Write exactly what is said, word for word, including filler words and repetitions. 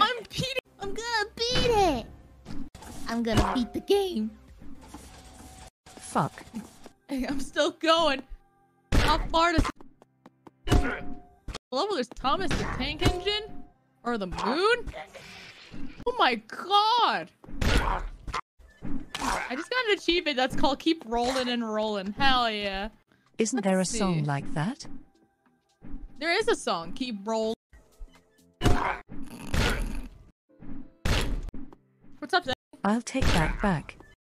I'm beating. I'm gonna beat it. I'm gonna beat the game. Fuck. Hey, I'm still going. How far does? Level is Thomas the Tank Engine or the moon? Oh my god! I just got an achievement that's called "Keep Rolling and Rolling." Hell yeah! Isn't Let's there a see. song like that? There is a song. Keep rolling. What's up, Zach? I'll take that back.